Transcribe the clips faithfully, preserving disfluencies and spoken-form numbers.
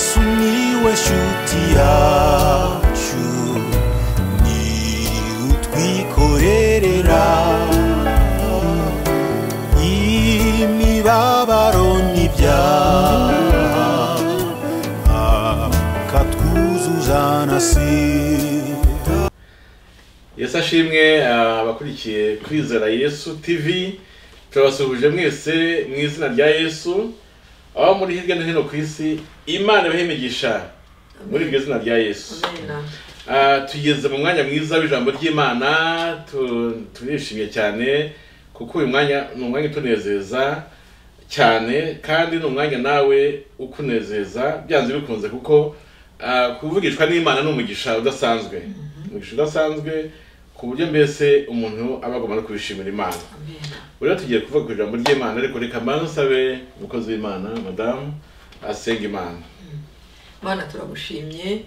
Yesu niwe shuti yacu, ni utwikorerera imibabaro n'ibyaha, akatwuzuzana sida. Yesu ashimwe abakurikiye Kwizera Yesu T V, turabasuhuje mwese mu izina rya Yesu. Aho muri hirya no hino ku isi Imana ibahimigisha muri iryo zina rya Yesu. Ah tugeze mu mwanya mwiza w'ijambo ry'Imana, turishimye cyane kuko uyu mwanya ni umwanya utunezeza cyane kandi ni umwanya nawe ukunezeza byanze bikunze kuko kuvugishwa n'Imana ni umugisha udasanzwe. Umugisha udasanzwe ku buryo mbese umuntu abagomba kubishimira Imana. Uriya tugiye kuvuga ku ijambo ry'Imana, ariko reka mbansabe umukozi w'Imana madamu asenga Imana. Mana turagushimye,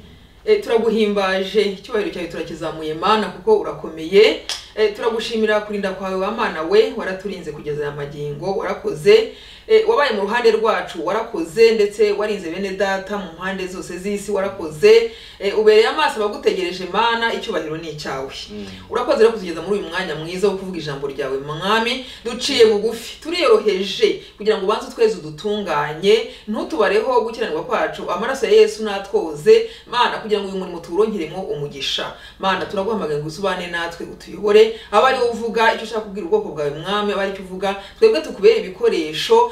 turaguhimbaje, icyubahiro cyawe turakizamuye Mana kuko urakomeye. Turagushimira kurinda kwawe wa Mana we, waraturinze kugeza ya magingo, warakoze, wabaye mu ruhande rwacu, warakoze, ndetse warinze bene data mu mpande zose z'isi, warakoze, ubereye amaso bagutegereje Mana, icyubahiro ni cyawe. Urakoze rero kutugeza muri uyu mwanya mwiza wo kuvuga ijambo ryawe Mwami, duciye bugufi, turiyoroheje kugira ngo ubanze tweze udutunganye, ntutubareho gukiranirwa kwacu, amaraso ya Yesu natwoze Mana kugira ngo uyu murimo tuwurongeremo umugisha. Mana turaguhamagaye ngo usubane natwe utuyobore, abari uvuga icyo ushaka kubwira ubwoko bwawe Mwami, abari uvuga twebwe tukubera ibikoresho,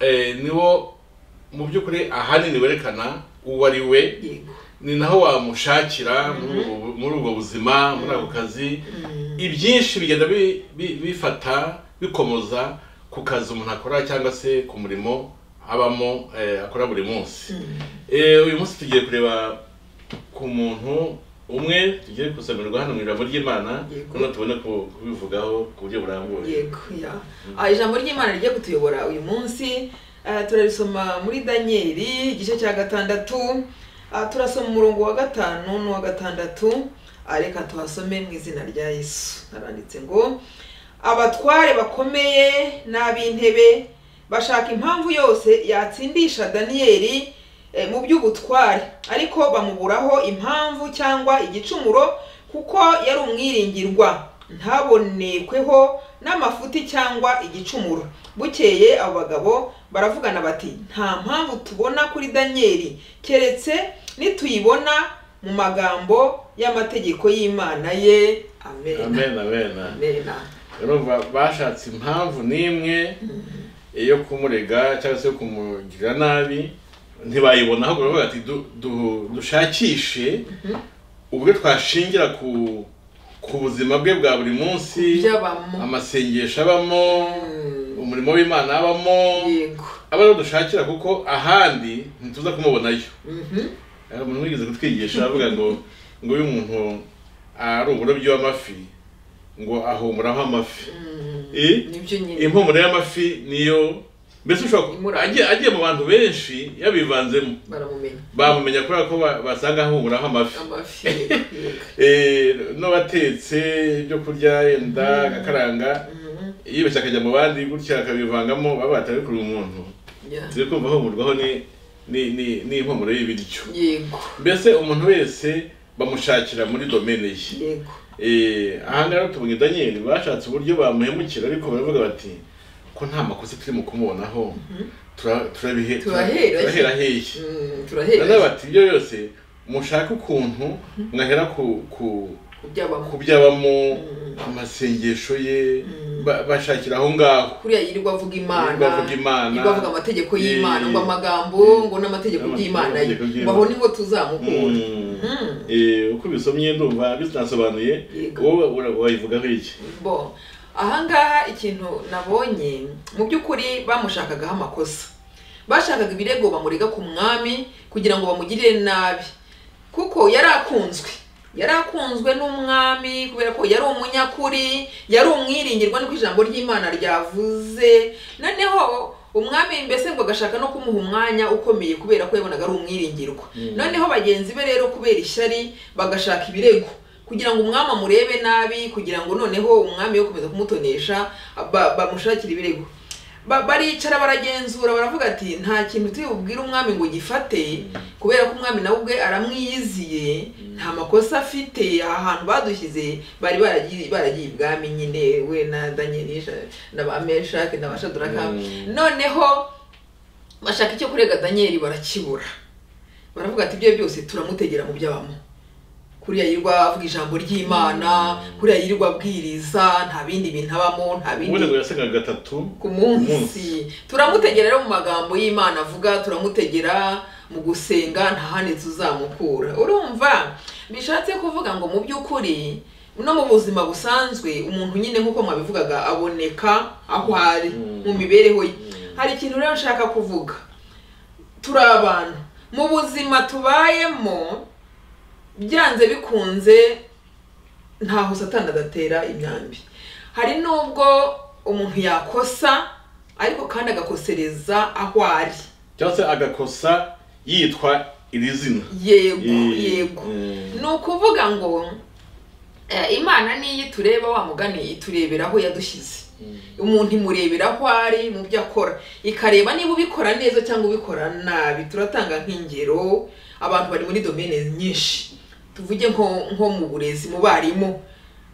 eh niwo mu byukuri ahani niwerekana uwo ari we, ni naho wamushakira muri ubwo buzima, muri ako kazi. Ibyinshi bigenda bifata bikomoza ku kazi umuntu akora cyangwa se ku murimo abamo akora buri munsi. Eh uyu munsi tugiye kureba ku muntu umwe tugiye kusamirwa hano mu ijambo ry'Imana, kuko tubona ko bivugaho ku buryo burambuye. Yego ya. Ah ijambo ry'Imana rigiye kutuyobora uyu munsi, turabisoma muri Danieli igice cya gatandatu, turasoma umurongo wa gatanu n'uwa gatandatu, areka tuhasome mu izina rya Yesu. Naranditse ngo abatware bakomeye n'ab'intebe bashaka impamvu yose yatsindisha Danieli mu by'ubutware, ariko bamuburaho impamvu cyangwa igicumuro, kuko yari umwiringirwa ntabonekweho n'amafuti cyangwa igicumuro. Bukeye abo bagabo baravugana bati nta mpamvu tubona kuri Danieli keretse nituyibona mu magambo y'amategeko y'Imana ye. Amen. Amen. Amen. Amen. Rero bashatse impamvu nimwe yo kumurega cyangwa se kumugira nabi, ntibayibona ahubwo bavuga ati dushakishe ubwo twashingira ku ku buzima bwe bwa buri munsi, amasengesho abamo, umurimo w'Imana abamo, abari dushakira kuko ahandi ntituza kumubonayo. Umuntu wigeze kutwigisha avuga ngo ngo uyu muntu ari uburobyi w'amafi ngo ahumuraho amafi, impumuro y'amafi niyo mbese ushobora agiye mu bantu benshi yabivanzemo bamumenya kubera ko basanga ahumuraho amafi. N'abatetse ibyo kurya yenda agakaranga yibeshye akajya mu bandi gutya akabivangamo, baba batabikora umuntu turi kumva ahumurwaho n'impumuro y'ibiryo. Mbese umuntu wese bamushakira muri domene ye. Aha ngaha tubonye Danieli bashatse uburyo bamuhemukira, ariko baravuga bati ko nta makosa turi mu kumubonaho, turabihera turahera hehe turahera n'abati byo yose mushaka ukuntu mwahera ku ku byabamo amasengesho ye, bashakira aho ngaho kuriya yirirwa avuga Imana yirirwa avuga amategeko y'Imana ngo amagambo ngo n'amategeko y'Imana ye babone ngo tuzamukura. Eh uko bisomye ndumva bitansobanuye wowe wayivuga iki bo. Ahangaha ikintu nabonye mu byukuri bamushakagaho amakosa, bashakaga ibirego bamurega ku mwami kugira ngo bamugirire nabi, kuko yarakunzwe yarakunzwe n'umwami kubera ko yari umunyakuri, yari umwiringirwa n'uko ijambo ry'Imana ryavuze. Noneho umwami mbese ngo gashaka no kumuha umwanya ukomeye kubera ko yabonaga ari umwiringirwa. mm. Noneho bagenzi be rero kubera ishyari bagashaka ibirego kugira ngo umwami amurebe nabi, kugira ngo noneho umwami yo komeza kumutonesha bamushakira ibirego. Baricara baragenzura baravuga ati nta kintu tuyubwira umwami ngo gifate, kubera ko umwami na ubwe aramwiyiziye, nta makosa afite. Ahantu badushyize bari baragiye baragiye ibwami nyine, we na Danieli n'abameshake n'abashaduraka. Noneho bashaka icyo kurega Danieli barakibura, baravuga ati ibyo byose turamutegera mu byabamo. Kuriya yirwa avuga ijambo ry'Imana, kuriya yirwa abwiriza, nta bindi bintu abamo, nta bindi. Ubone ngo yasaga gatatu ku munsi. Turamutegera mu magambo y'Imana avuga, turamutegera mu gusenga, nta handi tuzamukura. Urumva bishatse kuvuga ngo mu by'ukuri no mu buzima busanzwe umuntu nyine nkuko mwabivugaga aboneka aho ari mu mibereho ye. Hari ikintu rero nshaka kuvuga, turabana mu buzima tubayemo, byanze bikunze ntaho Satani adatera imyambi. Hari nubwo umuntu yakosa ariko kandi agakosereza aho ari, cyose agakosa yitwa irizina. Yego yego, no kuvuga ngo Imana niyi tureba wa mugani iturebera aho yadushyize. Umuntu imurebera aho ari mu byo akora, ikareba niba ubikora neza cyangwa ubikora nabi. Turatanga nk'ingero, abantu bari muri domaine nyinshi, tuvuge nko nko mu burezi, mu barimo.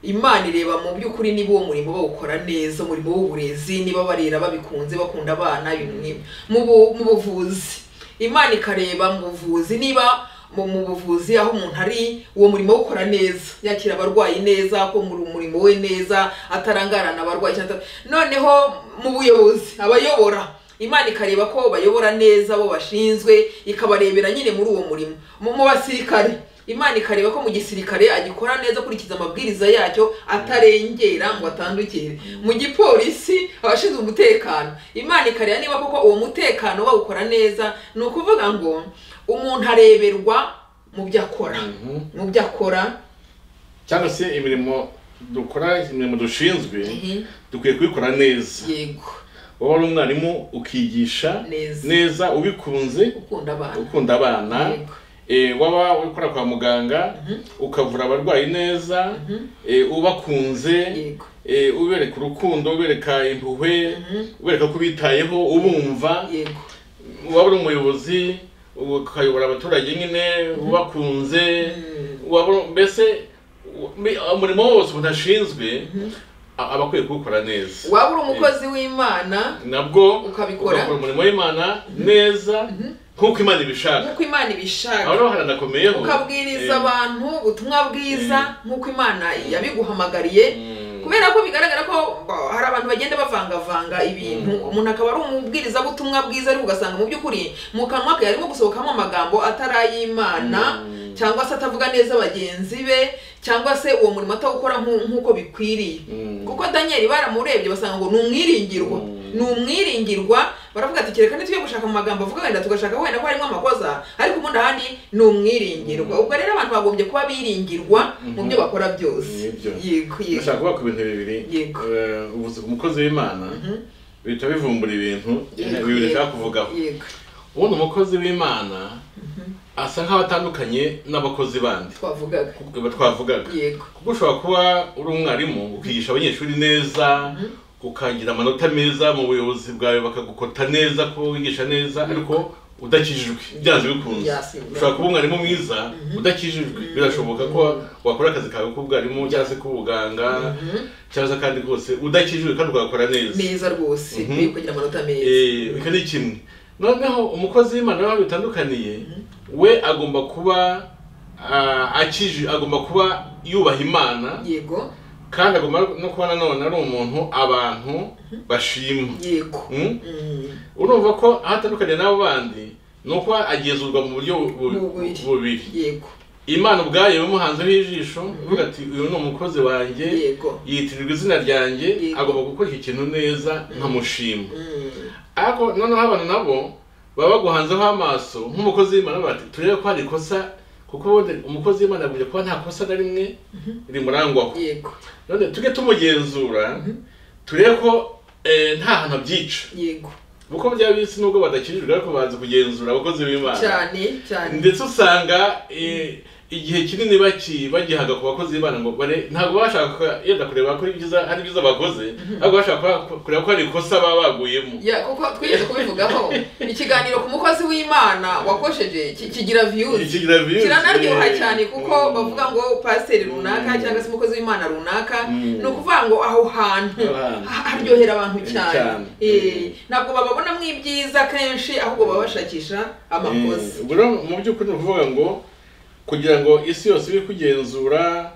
Imana ireba mu by'ukuri niba uwo murimo bawukora neza, umurimo w'uburezi, niba barera babikunze bakunda abana, ibintu mu buvuzi. Imana ikareba mu buvuzi, niba mu buvuzi aho umuntu ari uwo murimo ukora neza, yakira abarwayi neza, ko muri umurimo we neza, atarangarana abarwayi. Noneho mu buyobozi, abayobora, Imana ikareba ko bayobora neza bo bashinzwe, ikabarebera nyine muri uwo murimo. Mu basirikare, Imana ikareba ko mu gisirikare agikora neza kurikiza amabwiriza yacyo, atarengera ngo atandukire. Mu gipolisi, abashinzwe umutekano, Imana ikareba niba koko uwo mutekano bawukora neza. Ni ukuvuga ngo umuntu areberwa mu byo akora, mu byo akora cyangwa se imirimo dukora, imirimo dushinzwe dukwiye kuyikora neza. Yego, wowe umwarimu ukigisha neza ubikunze, ukunda abana, waba ukora kwa muganga ukavura abarwayi neza, ubakunze, ubereka urukundo, ubereka impuhwe, ubereka kubitayeho, ubumva. Waba uri umuyobozi ukayobora abaturage nyine ubakunze, mbese umurimo wose udashinzwe abakwiye gukora neza. Waba uri umukozi w'Imana nabwo ukabikora umurimo w'Imana neza nkuko Imana ibishaka, nkuko Imana ibishaka aho haranakomeyeho, ukabwiriza abantu ubutumwa bwiza nkuko Imana yabiguhamagariye. Kubera ko bigaragara ko hari abantu bagenda bavanga vanga ibintu, umuntu akaba ari umubwiriza butumwa bwiza ariko ugasanga mu by'ukuri mu kanwa ke harimo gusohokamo amagambo ataray'Imana, cyangwa se atavuga neza bagenzi be, cyangwa se uwo murimo atawukora nkuko bikwiriye. Kuko Danieli baramurebye basanga ngo n'umwiringirwa, n'umwiringirwa. Baravuga ati kereka nitwe gushaka mu magambo avuga wenda tugashaka wenda ko harimo amakosa, ariko umuntu ahandi n'umwiringirwa. Ubwo rero abantu bagombye kuba biringirwa mu byo bakora byose. Yego yego, bashaka kuba ku bintu bibiri. Ubuze umukozi w'Imana bita bivumbura ibintu bibiri nshaka kuvugaho. Uwo umukozi w'Imana asa nkaho atandukanye n'abakozi bandi twavugaga twavugaga kuko ushobora kuba uri umwarimu ukigisha abanyeshuri neza, ukagira amanota meza, mu buyobozi bwawe bakagukota neza ko wigisha neza, ariko udakijijwe. Byanze bikunze ushobora kuba umwarimu mwiza udakijijwe. Birashoboka ko wakora akazi kawe k'ubwarimu cyangwa se k'ubuganga cyangwa se kandi rwose udakijijwe kandi ugakora neza neza rwose ukagira amanota meza. Eh, kandi kimwe noneho umukozi w'Imana waba bitandukaniye, we agomba kuba akije, agomba kuba yubaha Imana. Yego, kandi agomba no kuba nanone ari umuntu abantu bashima. Yego, urumva ko ahatandukanye n'abo bandi nuko agenzurwa mu buryo bubiri. Yego, Imana ubwayo bamuhanzeho ijisho uvuga ati uyu ni umukozi wanjye yitirirwa izina ryanjye, agomba gukora ikintu neza nkamushima. Ariko noneho abantu nabo baba guhanzeho amaso nk'umukozi w'Imana bati turebe ko ari kosa kuko umukozi w'Imana avuye ko nta kosa na rimwe iri murangwaho yego none tuge tumugenzura turebe ko nta hantu byica yego buko byabisi nubwo badakirira ariko bazi kugenzura abakozi b'Imana cyane cyane ndetse usanga igihe kinini baki bagihaga ku bakozi b'Imana ngo bare ntago bashaka yenda kureba kuri byiza ari byiza bakoze ahubwo bashaka kureba ko ari kosa babaguyemo ya kuko twigeze kubivugaho ikiganiro ku mukozi w'Imana wakosheje kigira views kiranaryoha cyane kuko bavuga ngo pastor runaka cyangwa se umukozi w'Imana runaka no kuvuga ngo aho hantu haryohera abantu cyane eh nabwo bababona mw'ibyiza kenshi ahubwo babashakisha amakosa mu by'ukuri uvuga ngo kugira ngo isi yose iri kugenzura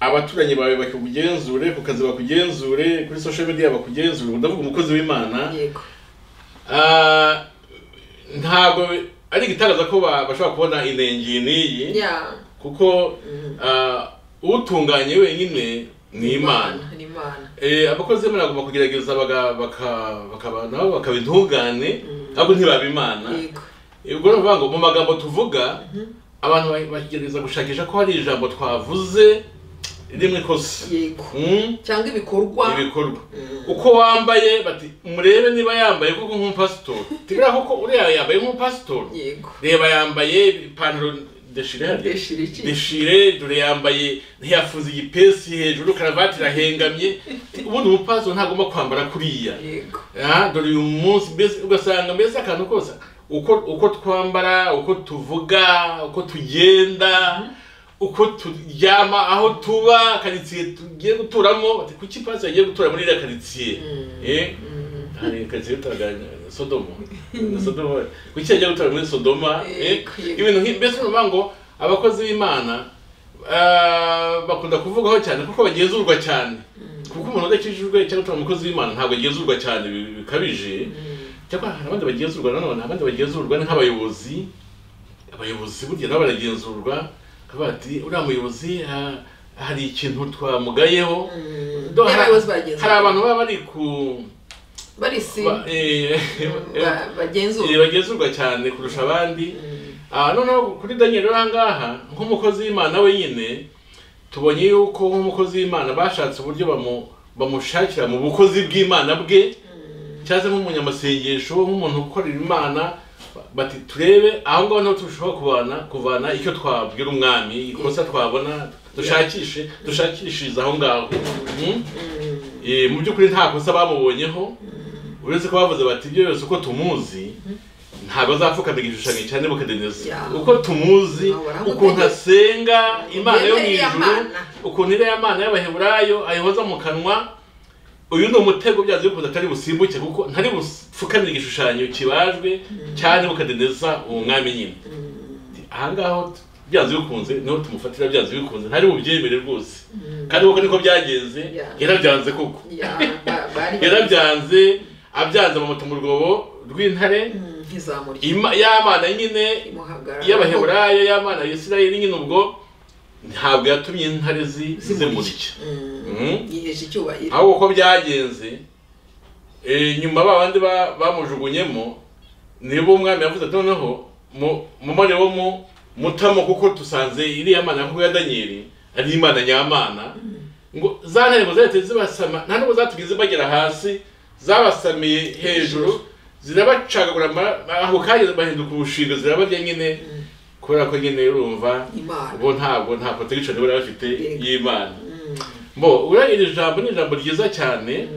abaturanyi bawe bakugenzure kukazi bakugenzure kuri social media bakugenzure ndavuga umukozi w'Imana yego ah ntago ari gitangaza ko bashobora kubona inengi niyi yeah kuko ah utunganye wenyine ni Imana ni Imana eh abakozi b'Imana bagomba kugerageza baga bakabana bakabintungane abo ntibaba Imana yego ubwo no vango mu magambo tuvuga abantu bakigereza gushakisha ko hari ijambo twavuze rimwe kosa yego cyangwa ibikorwa ibikorwa uko wambaye bati murebe niba yambaye kuko nk'umpastor tibira koko uri yambaye nk'umpastor yego reba yambaye ipantaro deshire deshire dore yambaye ntiyafuze igipesi hejuru karavati rahengamye ubundi umpastor ntagomba kwambara kuriya yego ah dore uyu munsi bese ugasanga mbese akantu kosa uko uko twambara uko tuvuga uko tugenda uko turyama aho tuba karitsiye tugiye guturamo bati kuki pasi yagiye gutura muri ira karitsiye eh ari karitsiye utaganya Sodoma Sodoma kuki yagiye gutura muri Sodoma eh ibintu mbese n'ubango abakozi b'Imana bakunda kuvugaho cyane kuko bagenzurwa cyane kuko umuntu udakijijwe cyangwa utwa umukozi w'Imana ntabwo agenzurwa cyane bikabije cyakora abandi bagenzurwa none abandi bagenzurwa n'abayobozi abayobozi burya n'abaragenzurwa kabati uri amuyobozi hari ikintu twamugayeho hari abantu baba bari ku bari si bagenzurwa bagenzurwa cyane kurusha abandi none kuri Danieli urangaha nk'umukozi w'Imana we nyine tubonye yuko nk'umukozi w'Imana bashatse uburyo bamushakira mu bukozi bw'Imana bwe cyaza nk'umunyamasengesho nk'umuntu ukorera Imana bati turebe aho ngo no tushobora kubana kuvana icyo twabwira umwami ikosa twabona dushakishe dushakishiriza aho ngaho eh mu by'ukuri nta kosa bamubonyeho uretse ko bavuze bati ibyo yose uko tumuzi ntabwo azapfuka bigishushanyo cyane bukadeneza uko tumuzi ukuntu asenga Imana yo mu ijuru ukuntu iri Imana y'Abaheburayo ayihoza mu kanwa uyu no mutego byazi bikuza atari busimbuke kuko ntari bufukamira igishushanyo kibajwe cyane bukadeneza umwami nyine ahangaho byazi bikunze no tumufatira byazi bikunze ntari bubyemere rwose kandi uko niko byagenze yarabyanze kuko yarabyanze abyanze mu mutumurgobo rw'intare y'Imana nyine y'Abaheburayo y'Imana ya Isirayeli nyine ubwo ntabwo yatumye intare zizemurike yiheje icyubahiro aho uko byagenze eh nyuma babandi bamujugunyemo nibo umwami yavuze ati noneho mu mane wo mu mutamo kuko tusanze iri Imana kuko ya Danieli ari Imana nyamana ngo zantare ngo zete zibasama nta nubwo zatugize bagera hasi zabasamiye hejuru zirabacagagura aho kaje bahinduka ubushinga zirababye nyine kora ko nyine urumva ubo ntabwo nta protection bari bafite y'Imana bo urangije jambo ni jambo ryiza cyane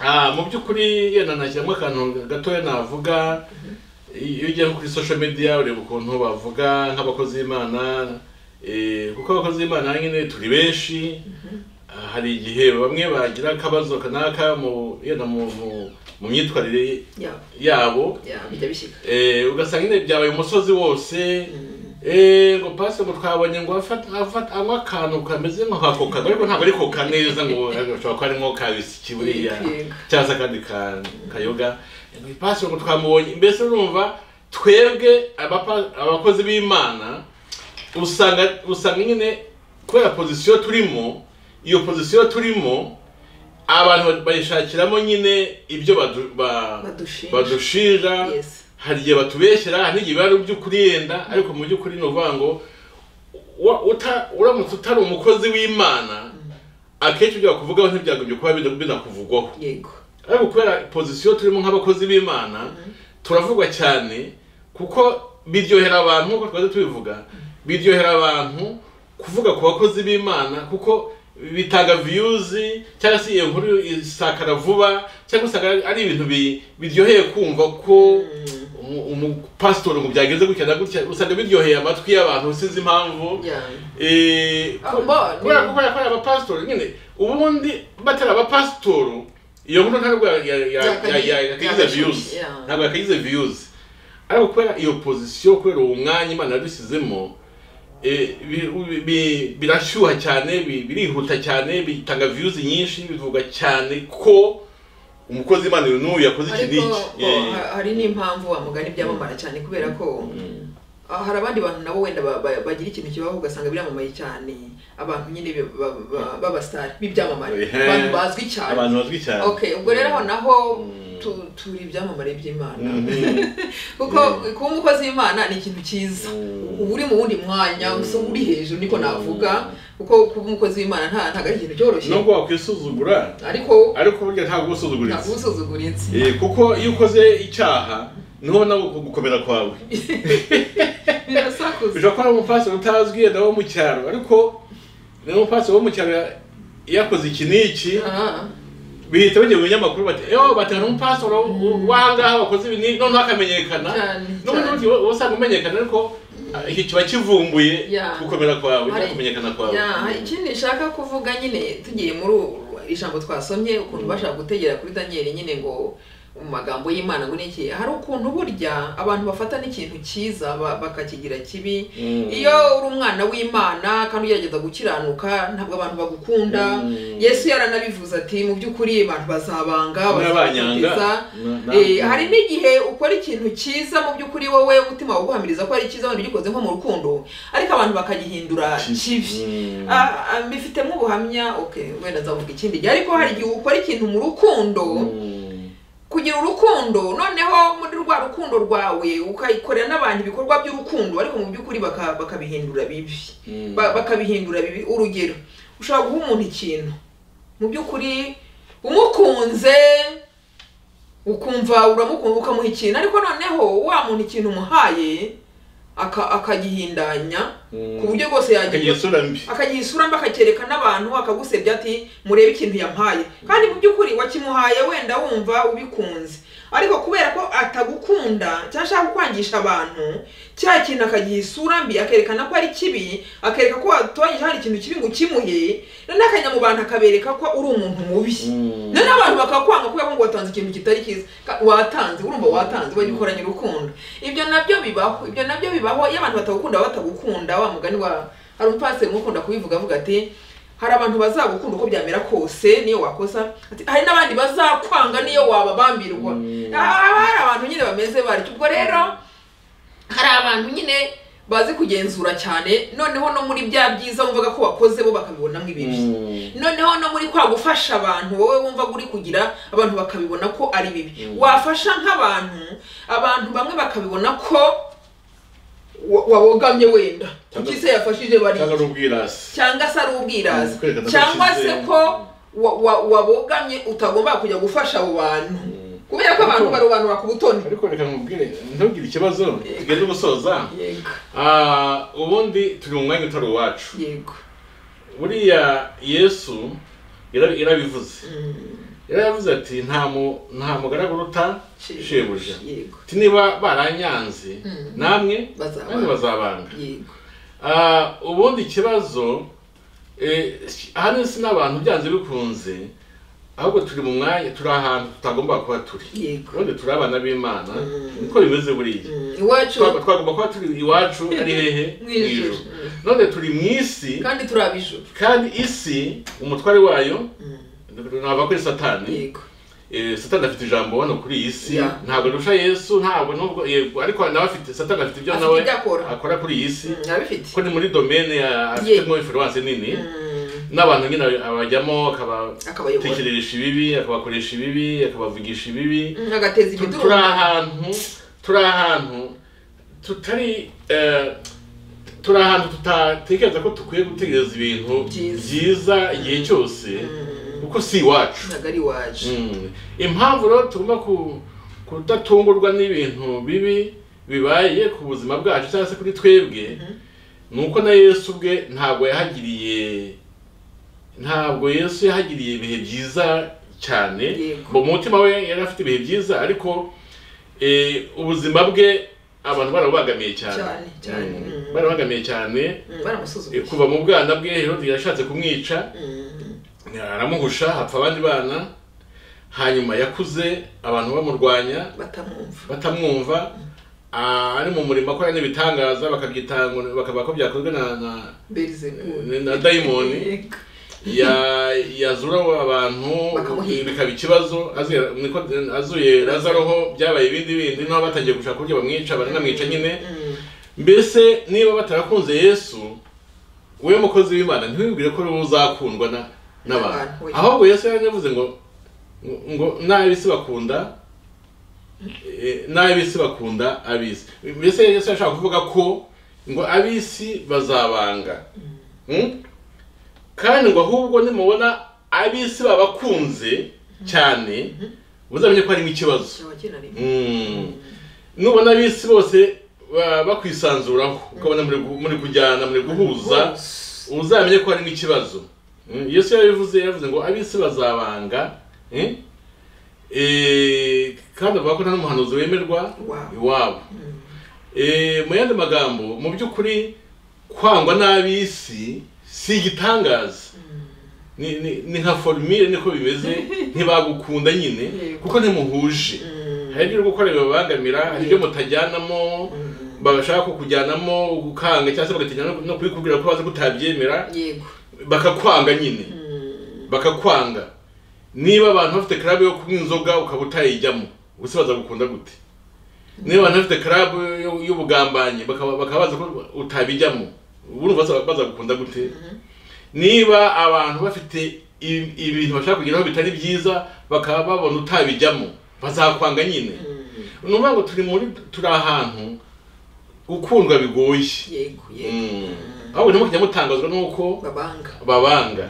ah mu by'ukuri yena nashyiramo akantu gatoya navuga iyo ugiye kuri social media ureba ukuntu bavuga nk'abakozi b'Imana eh kuko abakozi b'Imana nyine turi benshi hari igihe bamwe bagira akabazo kanaka mu yena mu mu myitwarire yabo eh ugasanga ine byabaye umusozi wose eh ngo pase ngo twabonye ngo afata afata amakantu kameze nko kakoka ariko ntabwo ari koka neza ngo ashobora kwari nko kabisi kiburiya cyaza kandi kayoga ngo pase ngo twamubonye mbese urumva twebwe abakozi b'Imana usanga usanga nyine kubera position turimo iyo position turimo abantu bayishakiramo nyine ibyo badushinja hari igihe batubeshyera hari igihe bari by'ukuri yenda ariko mu by'ukuri no vango uramutse utari umukozi w'Imana akenshi ujya kuvugaho ntibyagubye kuba binakuvugwaho yego ariko kubera position turimo nk'abakozi b'Imana turavugwa cyane kuko biryohera abantu kuko twaje tubivuga biryohera abantu kuvuga ku bakozi b'Imana kuko bitaga views cyangwa se inkuru isakara vuba cyangwa se ari ibintu biryoheye kumva ko umupastor mu byageze gucyana gutya usanga biryoheye amatwi y'abantu usize impamvu eh kora kora kora abapastor nyine ubundi batera abapastor iyo nkuru ntabwo yagize views ntabwo yagize views ariko kwera iyo position kwera umwanya Imana dusizemo eh bi birashuha cyane birihuta cyane bitanga views nyinshi bivuga cyane ko umukozi Imana n'uyu yakoze ikindi hari n'impamvu bamugana ibyamamara cyane kubera ko hari abandi bantu nabo wenda bagira ikintu kibaho ugasanga biramamaye cyane abantu nyine babastar b'ibyamamara abantu bazwi cyane abantu bazwi cyane okay ubwo rero aho naho turi ibyamamare by'Imana kuko kuba umukozi w'Imana ni ikintu cyiza uri mu wundi mwanya uso uri hejuru niko navuga kuko kuba umukozi w'Imana nta ntaga ikintu cyoroshye nubwo wakwisuzugura ariko ariko burya ntago usuzuguritse ntago usuzuguritse eh kuko iyo ukoze icyaha niho nabo gukomera kwawe birasakuza je akora umufasi utazwiye dawo mu cyaro ariko niho umufasi wo mu cyaro yakoze ikiniki bihita bajye mu nyamakuru bati yo batera umpastor wanga bakoze ibintu none akamenyekana none usanga umenyekana ariko ikiba kivumbuye gukomera kwawe kumenyekana kwawe ya ikindi nshaka kuvuga nyine tugiye muri ijambo twasomye ukuntu bashaka gutegera kuri Danieli nyine ngo mu magambo y'Imana ngo niki hari ukuntu burya abantu bafata n'ikintu cyiza bakakigira kibi iyo uri umwana w'Imana kandi ugerageza gukiranuka ntabwo abantu bagukunda Yesu yaranabivuze ati mu by'ukuri abantu bazabanga bazabanyanga eh hari n'igihe ukora ikintu cyiza mu by'ukuri wowe umutima waguhamiriza ko ari cyiza wari gikoze nko mu rukundo ariko abantu bakagihindura kibi mbifitemo ubuhamya okay wenda nzavuga ikindi ariko hari igihe ukora ikintu mu rukundo kugira urukundo noneho muri rwa rukundo rwawe ukayikorera n'abantu ibikorwa by'urukundo ariko mu by'ukuri bakabihindura bibi bakabihindura bibi urugero ushaka guha umuntu ikintu mu by'ukuri umukunze ukumva uramukunda ukamuha ikintu ariko noneho wa muntu ikintu umuhaye akagihindanya ku buryo bwose akagisura mbi akakereka n'abantu akagusebya ati murebe ikintu yampaye kandi mu by'ukuri wakimuhaye wenda wumva ubikunze ariko kubera ko atagukunda cyangwa ashaka kwangisha abantu cya kintu akagisura mbi akerekana ko ari kibi akereka ko watwanyije hari ikintu kibi ngo kimuhe none akanya mu bantu akabereka ko uri umuntu mubi none abantu bakakwanga kuko ngo watanze ikintu kitari kiza watanze urumva watanze wagikoranye urukundo ibyo nabyo bibaho ibyo nabyo bibaho y'abantu batagukunda batagukunda wa mugani wa hari umupase mukunda kubivuga avuga ati hari abantu bazagukunda uko byamera kose niyo wakosa ati hari nabandi bazakwanga niyo wababambirwa hari abantu nyine bameze bari ubwo rero hari abantu nyine bazi kugenzura cyane noneho no muri bya byiza umvaga ko wakoze bo bakabibona mwibibi noneho no muri kwagufasha abantu wowe wumva guri kugira abantu bakabibona ko ari bibi wafasha nk'abantu abantu bamwe bakabibona ko wabogamye wenda ukise yafashije bari cyangwa se ari ubwirasi cyangwa se ko wabogamye utagomba kujya gufasha abo bantu kubera ko abantu barobanura ku butoni ariko reka nkubwire ntugire ikibazo tugeze umusoza ah ubundi turi mu mwanya utari wacu yego buriya Yesu yarabivuze yaravuze ati nta mu nta mugaraguruta shebuja yego tiniba baranyanze namwe bazabanga yego ah ubundi ikibazo eh hano sinabantu byanze bikunze ahubwo turi mu mwanya turi ahantu tutagomba kuba turi yego turi abana b'Imana niko bimeze buriya iwacu twagomba kuba turi iwacu ari hehe n'ijuru none turi mu isi kandi turi abijuru kandi isi umutware wayo naba kuri Satani yego eh Satani afite ijambo hano kuri isi ntabwo rusha Yesu ntabwo nubwo yego ariko nawe afite Satani afite ibyo nawe akora kuri isi ko ni muri domaine ya afitemo influence nini n'abantu nyina abajyamo akabatekereresha ibibi akabakoresha ibibi akabavugisha ibibi agateza ibidurumu ahantu turi ahantu tutari turi ahantu tutatekereza ko tukwiye gutegereza ibintu byiza igihe cyose kuko si iwacu ntagari wacu. Impamvu rero tugomba kudatungurwa n'ibintu bibi bibaye ku buzima bwacu cyangwa se kuri twebwe nuko na Yesu ubwe ntabwo yahagiriye ntabwo Yesu yahagiriye ibihe byiza cyane mu mutima we yari afite ibihe byiza ariko ubuzima bwe abantu barabagamiye cyane barabagamiye cyane kuva mu bwana bwe Herode yashatse kumwica aramuhusha hapfa abandi bana hanyuma yakuze abantu bamurwanya batamwumva ari mu murimo akora n'ibitangaza bakabyitanga bakaba ko byakozwe na na Dayimoni yazura abantu bikaba ikibazo azuye Lazaroho byabaye ibindi bindi n'aho batagiye gushaka kurya bamwica baranamwica nyine. Mbese niba batarakunze Yesu we mukozi w'Imana ntiwibwire ko uzakundwa n'abantu ahubwo Yesu yavuze ngo ngo n'abisi bakunda n'abisi bakunda abisi. Mbese Yesu yashaka kuvuga ko ngo abisi bazabanga kandi ngo ahubwo nimubona abisi babakunze cyane muzamenye ko harimo ikibazo. Nubona abisi bose bakwisanzuraho ukabona muri kujyana muri guhuza uzamenye ko harimo ikibazo. Yesu yabivuze yavuze ngo abisi bazabanga kandi bavuga ko nta n'umuhanuzi wemerwa iwabo. Mu yandi magambo mu by'ukuri kwangwa n'abisi si igitangaza ni nka formule niko bimeze ntibagukunda nyine kuko ntimuhuje hari ibyo gukora bibabangamira hari ibyo mutajyanamo babashaka kukujyanamo gukanga cyangwa se bagatinya no kubikubwira ko baza kutabyemera bakakwanga nyine bakakwanga. Niba abantu bafite club yo kunywa inzoga ukaba utayijyamo gusa baza gukunda gute? Niba abantu bafite club y'ubugambanyi bakabaza ko utabijyamo ubu baza gukunda gute? Niba abantu bafite ibintu bashaka kugeraho bitari byiza bakaba babona utabijyamo bazakwanga nyine. Numva ngo turi muri turi ahantu gukundwa bigoye yego yego aho nimo kujyamutangazwa nuko babanga babanga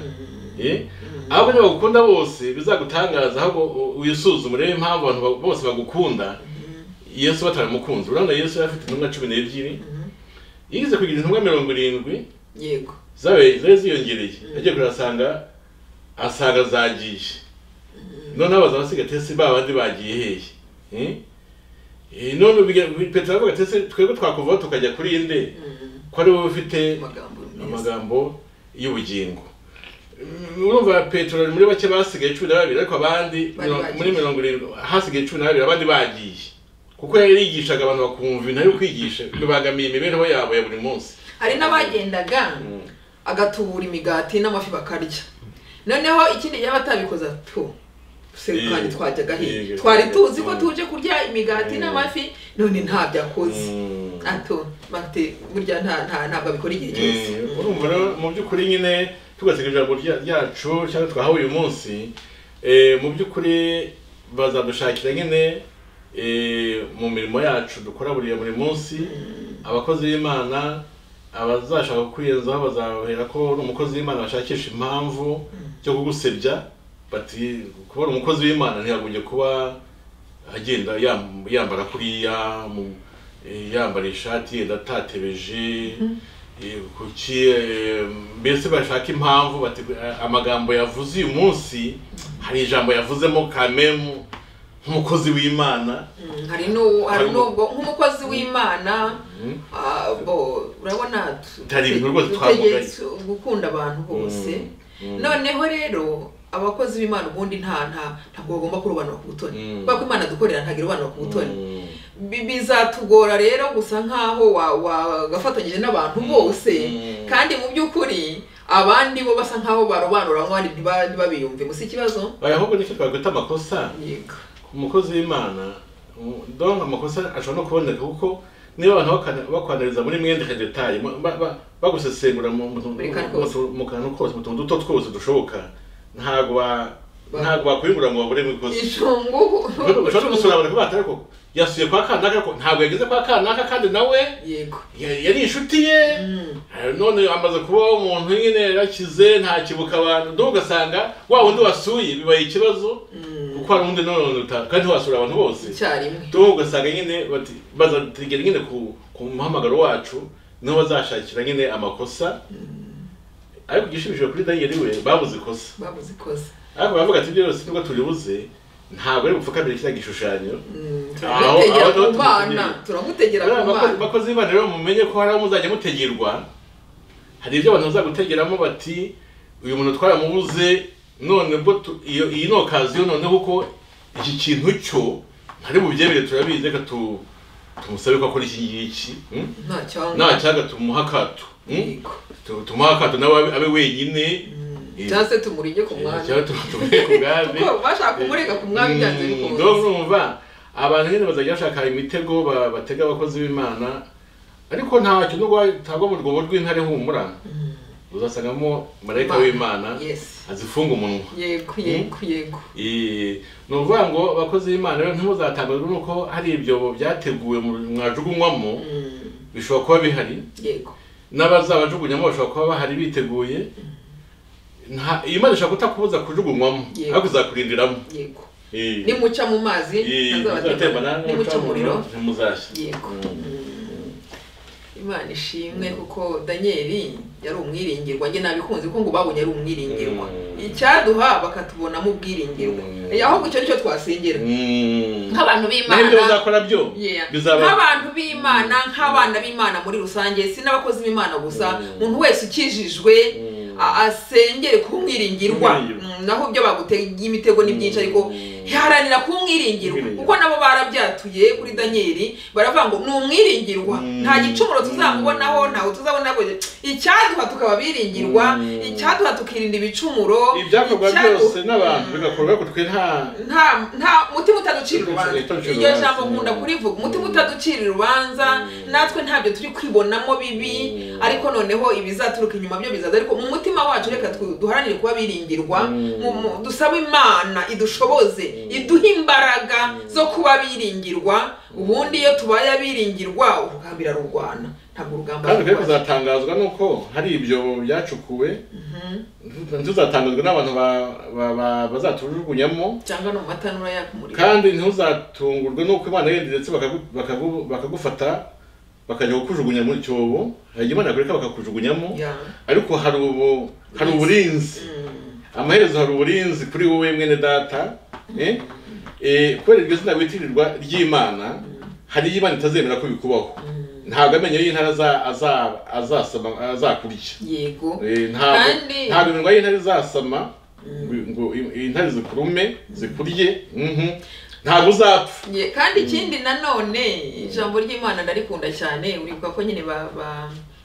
eh abo bagukunda bose bizagutangaza aho uyisuzume rero impamvu abantu bose bagukunda Yesu bataramukunze. Urabona Yesu afite intumwa cumi n'ebyiri yize kugira intumwa mirongo irindwi yego zawe zawe ziyongereye agiye kurasanga asaga zagiye none abaza basiga tesi babandi bagiye hehe eh none Petero avuga tesi twebwe twakuvaho tukajya kuri inde ko ari wowe ufite amagambo y'ubugingo. Urumva Petero muri bake basigaye cumi na babiri ariko abandi muri mirongo irindwi hasigaye cumi na babiri abandi bagiye kuko yarigishaga abantu bakumva nayo kwigisha bibagamiye imibereho yabo ya buri munsi ari nabagendaga agatubura imigati n'amafi bakarya. Noneho ikindi yabatabikoza to sekandi twajyaga hije twari tuzi ko tuje kurya imigati n'amafi none nta byakoze ato bate burya nta nta ntabwo bikora igihe cyose. Urumva rero mu by'ukuri nyine tugasegeje burya ryacu cyangwa twahawe uyu munsi eh mu by'ukuri bazadushakira nyine mu mirimo yacu dukora buriya buri munsi abakozi b'Imana abazashaka kwiyenzaho bazahera ko umukozi w'Imana ashakisha impamvu cyo kugusebya bati kubona umukozi w'Imana ntiyaguye kuba agenda yambara kuriya yambara ishati yatatebeje kuki mbese bashaka impamvu bati amagambo yavuze uyu munsi hari ijambo yavuzemo kamemu umukozi w'Imana hari no hari no nk'umukozi w'Imana bo urabona tari ibintu rwose twavuga gukunda abantu bose. Noneho rero abakozi b'Imana ubundi nta nta ntabwo bagomba kurobanura ku butoni kuko Imana dukorera ntagira abantu ku butoni bizatugora rero gusa nkaho wagafatanyije n'abantu bose kandi mu by'ukuri abandi bo basa nkaho barobanura ngo ntibabiyumve musi kibazo bayahubwo n'icyo twagwita amakosa yego umukozi w'Imana donc amakosa ashobora no kuboneka kuko niba abantu bakwanariza muri mwende ka detail bagusesengura mu kantu kose mutuntu duto twose dushoboka ntabwo ntabwo bakwimura ngo babure mu ikosa ishungu bashobora gusura abantu batari koko yasuye kwa kanaka ntabwo yageze kwa kanaka kandi nawe yego yari inshuti ye none amaze kuba umuntu nyine yakize nta kibuka abantu ndugasanga wawo ndi wasuye bibaye ikibazo kuko ari undi none kandi wasura abantu bose cyarimwe ndugasanga nyine bati baza trigger nyine ku muhamagaro wacu no bazashakira nyine amakosa ariko gishimishije kuri Danieli we babuze ikosa babuze ikosa ariko bavuga ati byo rose nubwo turibuze ntabwo ari gupfukamira kiriya gishushanyo aho abana turamutegera kumana bakoze ibana rero mumenye ko hari umuzajya mutegerwa hari ibyo abantu bazagutegeramo bati uyu muntu twara mubuze none bwo iyo ino kazi yo none kuko iki kintu cyo hari mu byebere turabize ka tu tumusabe ko akora iki ngiki nta cyangwa nta cyangwa tumuhakato tumuhakato nawe abe wenyine cyase tumuringe ku mwami cyase tumuringe ku gabe ko bashaka kumurega ku mwami byanze bikose ndo numva abantu nyine bazajya bashaka imitego batega abakozi b'Imana ariko nta cyo n'ubwo tagwa mu rwobo rw'intare humura uzasangamo marayika w'Imana azifunga umunwa yego yego yego eh nuvuga ngo abakozi b'Imana rero ntuzatambazwa nuko hari ibyo byateguwe mu mwajugunywamo bishobora kuba bihari yego n'abazabajugunyamo bashobora kuba bahari biteguye nta Imana ishaka kutakubuza kujugunywamo akuzakurindiramo yego ni muca mu mazi azabatemana ni muca muriro muzashye yego Imana ishimwe kuko Danieli yari umwiringirwa nge nabikunze ko ngo babonye ari umwiringirwa icyaduha bakatubona mu bwiringirwa yaho gucyo nicyo twasengera nk'abantu b'Imana bizakora byo nk'abantu b'Imana nk'abana b'Imana muri rusange sinabakoze b'Imana gusa umuntu wese ukijijwe asengere kumwiringirwa naho byo bagutega imitego n'ibyinshi ariko yaranira kumwiringirwa kuko nabo barabyatuye kuri Danieli baravuga ngo n'umwiringirwa nta gicumuro tuzamubonaho ntaho tuzabona gwe icyaduha tukababiringirwa icyaduha tukirinda ibicumuro ibyakorwa byose n'abantu bigakorwa kutwe nta nta mutima utaducirirwa iyo jambo nkunda kurivuga mutima utaducirira ubanza natwe ntabyo turi kwibonamo bibi ariko noneho ibizaturuka inyuma byo bizaza ariko mu mutima wacu reka duharanire kuba biringirwa dusaba Imana idushoboze iduha imbaraga zo kuba biringirwa ubundi iyo tubaye abiringirwa urugambira rurwana ntabwo urugamba kandi rero kuzatangazwa nuko hari ibyo byacukuwe ntuzatangazwa n'abantu bazatujugunyamo cyangwa no matanura yakumurira kandi ntuzatungurwe nuko Imana yendetse bakagufata bakajya kujugunya muri cyobo hagimana kureka bakakujugunyamo ariko hari ubu hari uburinzi amaherezo hari uburinzi kuri wowe mwene data eh eh kwereje zina witirirwa ry'Imana hari y'Imana itazemera ko bikubaho ntabwo amenye y'intara azaba azasaba azakuriye yego ntabwo ntabwo ngo y'intara azasama ngo intare zikurume zikuriye mhm ntabwo uzapfa kandi ikindi nanone ijambo ry'Imana ndarikunda cyane uribuka ko nyine ba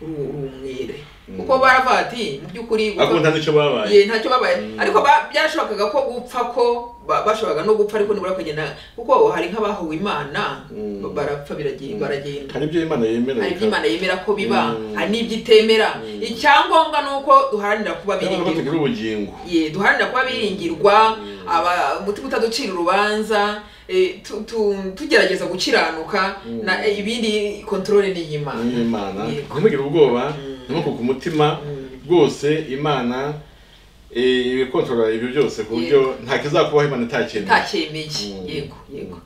urumwire kuko baravati mu byukuri uko ntacyo babaye ye ntacyo babaye ariko byashokaga ko gupfa ko bashobaga no gupfa ariko nibura kugenda kuko hari nk'abahuwe Imana barapfa biragiye baragenda hari ibyo Imana yemera hari Imana yemera ko biba hari n'ibyitemera icyangombwa nuko duharanira kuba biringirwa ye duharanira kuba biringirwa umutima utaducira urubanza tugerageza gukiranuka na ibindi controle ni Imana Imana kugira ubwoba nuko ku mutima rwose Imana eh ibikontrola ibyo byose ku buryo ntakizakubaho Imana itakemeye itakemeye yego yego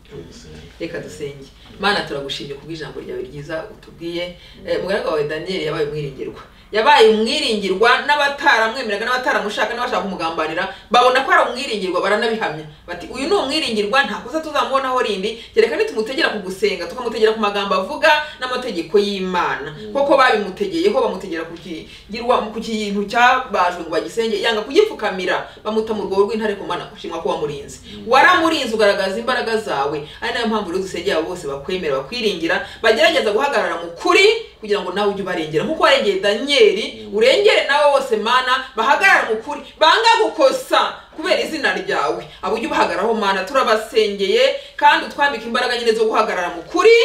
reka dusenge Imana turagushimye kubw'ijambo ryawe ryiza utubwiye mugaraga wawe Danieli yabaye umwiringirwa yabaye umwiringirwa n'abataramwemeraga n'abataramushaka n'abashaka kumugambanira babona ko ari umwiringirwa baranabihamya bati uyu ni umwiringirwa nta kosa tuzamubonaho rindi gereka nitumutegera kugusenga tukamutegera ku magambo avuga n'amategeko y'Imana koko babimutegeyeho bamutegera kukigirwa mu kintu cyabajwe ngo bagisenge yanga kugifukamira bamuta mu rwobo rw'intare ku Mana kushimwa ko wamurinze waramurinze ugaragaza imbaraga zawe ari nayo mpamvu rero dusengera bose bakwemera bakwiringira bagerageza guhagarara mu kuri kugira ngo nawe ujye ubarengera nkuko warengeye Danieli urengere nawe wose Mana bahagarara mu kuri banga gukosa kubera izina ryawe abo ujye ubahagararaho Mana turabasengeye kandi utwambika imbaraga nyine zo guhagarara mu kuri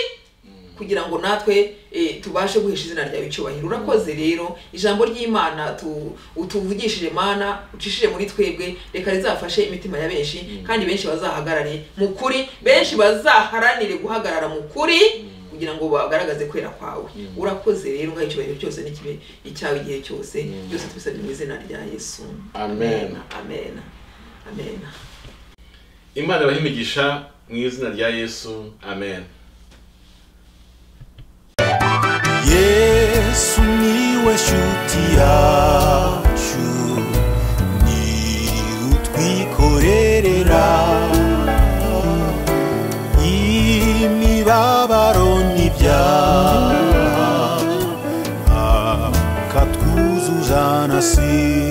kugira ngo natwe e, tubashe guhesha izina ryawe icyubahiro. Urakoze rero ijambo ry'Imana tu utuvugishije mana ucishije muri twebwe, reka rizafashe imitima ya benshi mm. kandi benshi bazahagarare mu kuri, benshi bazaharanire guhagarara mu kuri mm. kugira ngo bagaragaze kwera kwawe. mm. Urakoze rero ngaho icyubahiro cyose n'ikibe icyawe igihe cyose byose mm. tubisabye mu izina rya Yesu. Amen. Amen. Amen. Imana bahimigisha mu izina rya Yesu. Amen. Yesu niwe shuti yacu, ni utwikorerera imibabaro n'ibyaha akatwuzuzana si